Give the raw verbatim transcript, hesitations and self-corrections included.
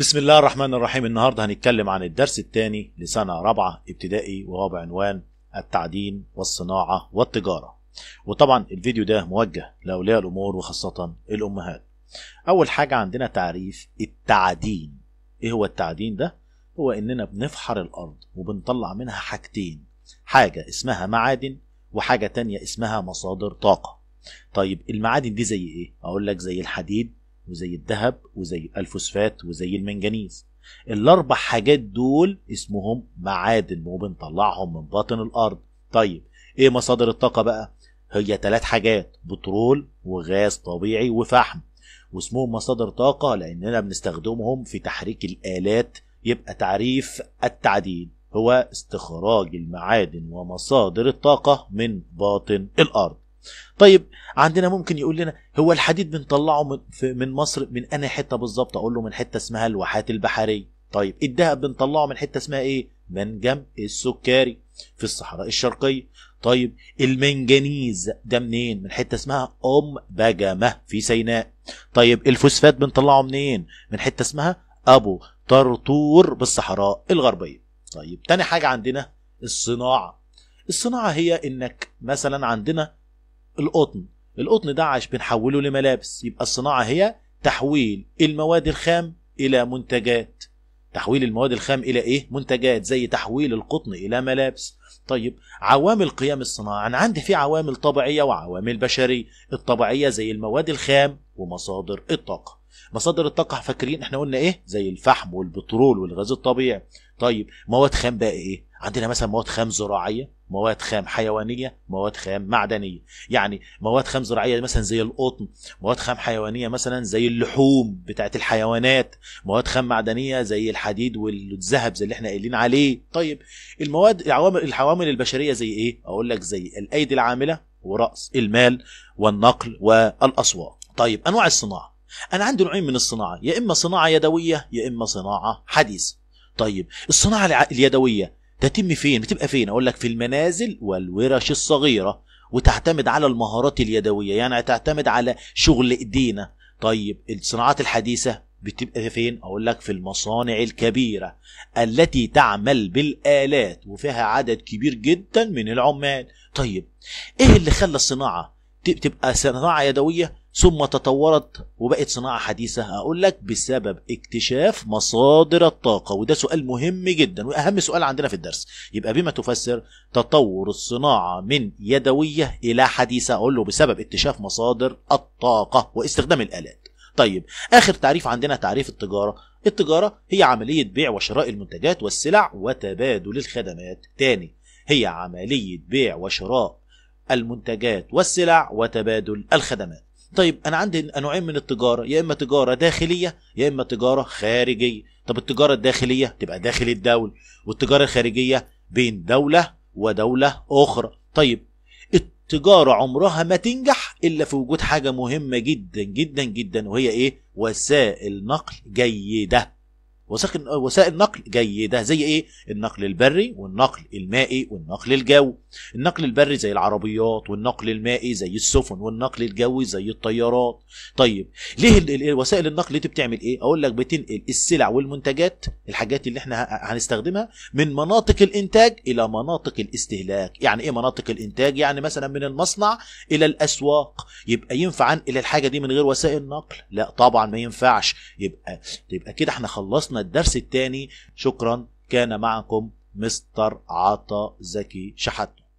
بسم الله الرحمن الرحيم. النهارده هنتكلم عن الدرس الثاني لسنه رابعه ابتدائي، وهو بعنوان التعدين والصناعه والتجاره. وطبعا الفيديو ده موجه لاولياء الامور وخاصه الامهات. اول حاجه عندنا تعريف التعدين. ايه هو التعدين ده؟ هو اننا بنفحر الارض وبنطلع منها حاجتين، حاجه اسمها معادن وحاجه تانية اسمها مصادر طاقه. طيب المعادن دي زي ايه؟ اقول لك زي الحديد وزي الذهب وزي الفوسفات وزي المنجنيز. الاربع حاجات دول اسمهم معادن وبنطلعهم من باطن الارض. طيب ايه مصادر الطاقه بقى؟ هي ثلاث حاجات، بترول وغاز طبيعي وفحم، واسمهم مصادر طاقه لاننا بنستخدمهم في تحريك الالات. يبقى تعريف التعدين هو استخراج المعادن ومصادر الطاقه من باطن الارض. طيب عندنا ممكن يقول لنا هو الحديد بنطلعه من مصر من انهي حته بالظبط؟ اقول له من حته اسمها الواحات البحريه. طيب الذهب بنطلعه من حته اسمها ايه؟ منجم السكري في الصحراء الشرقيه. طيب المنجنيز ده منين؟ من حته اسمها ام بجمه في سيناء. طيب الفوسفات بنطلعه منين؟ من حته اسمها ابو طرطور بالصحراء الغربيه. طيب تاني حاجه عندنا الصناعه. الصناعه هي انك مثلا عندنا القطن، القطن ده عايش بنحوله لملابس، يبقى الصناعة هي تحويل المواد الخام إلى منتجات. تحويل المواد الخام إلى إيه؟ منتجات، زي تحويل القطن إلى ملابس. طيب عوامل قيام الصناعة، أنا عندي في عوامل طبيعية وعوامل بشرية. الطبيعية زي المواد الخام ومصادر الطاقة. مصادر الطاقة فاكرين إحنا قلنا إيه؟ زي الفحم والبترول والغاز الطبيعي. طيب مواد خام بقى إيه؟ عندنا مثلا مواد خام زراعية، مواد خام حيوانية، مواد خام معدنية. يعني مواد خام زراعية مثلا زي القطن، مواد خام حيوانية مثلا زي اللحوم بتاعت الحيوانات، مواد خام معدنية زي الحديد والذهب زي اللي احنا قايلين عليه. طيب المواد العوامل العوامل البشرية زي ايه؟ اقول لك زي الايدي العاملة ورأس المال والنقل والاسواق. طيب انواع الصناعة، انا عندي نوعين من الصناعة، يا اما صناعة يدوية يا اما صناعة حديثة. طيب الصناعة اليدوية تتم فين؟ بتبقى فين؟ اقول لك في المنازل والورش الصغيره، وتعتمد على المهارات اليدويه، يعني تعتمد على شغل ايدينا. طيب الصناعات الحديثه بتبقى فين؟ اقول لك في المصانع الكبيره التي تعمل بالالات وفيها عدد كبير جدا من العمال. طيب ايه اللي خلى الصناعه تبقى صناعه يدويه ثم تطورت وبقت صناعه حديثه؟ هقول لك بسبب اكتشاف مصادر الطاقه، وده سؤال مهم جدا واهم سؤال عندنا في الدرس. يبقى بما تفسر تطور الصناعه من يدويه الى حديثه؟ اقول له بسبب اكتشاف مصادر الطاقه واستخدام الالات. طيب اخر تعريف عندنا تعريف التجاره. التجاره هي عمليه بيع وشراء المنتجات والسلع وتبادل الخدمات. تاني، هي عمليه بيع وشراء المنتجات والسلع وتبادل الخدمات. طيب انا عندي نوعين من التجاره، يا اما تجاره داخليه يا اما تجاره خارجيه. طب التجاره الداخليه تبقى داخل الدوله، والتجاره الخارجيه بين دوله ودوله اخرى. طيب التجاره عمرها ما تنجح الا في وجود حاجه مهمه جدا جدا جدا، وهي ايه؟ وسائل نقل جيده. وسائل نقل جيدة زي ايه؟ النقل البري والنقل المائي والنقل الجوي. النقل البري زي العربيات، والنقل المائي زي السفن، والنقل الجوي زي الطيارات. طيب ليه وسائل النقل دي بتعمل ايه؟ اقول لك بتنقل السلع والمنتجات، الحاجات اللي احنا هنستخدمها، من مناطق الانتاج الى مناطق الاستهلاك. يعني ايه مناطق الانتاج؟ يعني مثلا من المصنع الى الاسواق. يبقى ينفع انقل الحاجة دي من غير وسائل نقل؟ لا طبعا ما ينفعش. يبقى يبقى كده احنا خلصنا الدرس الثاني. شكرا، كان معكم مستر عطا زكي شحاتة.